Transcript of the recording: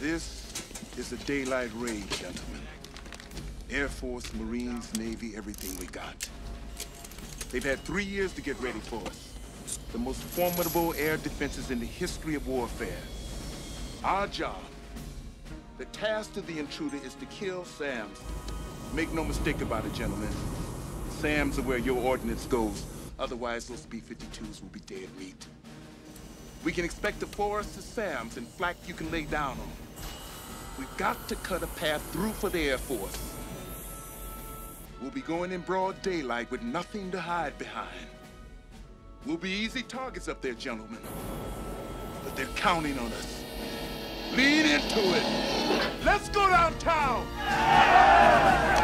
This is the daylight raid, gentlemen. Air Force, Marines, Navy, everything we got. They've had 3 years to get ready for us. The most formidable air defenses in the history of warfare. Our job, the task to the intruder, is to kill SAMs. Make no mistake about it, gentlemen. SAMs are where your ordnance goes. Otherwise, those B-52s will be dead meat. We can expect a forest of SAMs and flak you can lay down on. We've got to cut a path through for the Air Force. We'll be going in broad daylight with nothing to hide behind. We'll be easy targets up there, gentlemen. But they're counting on us. Lean into it. Let's go downtown!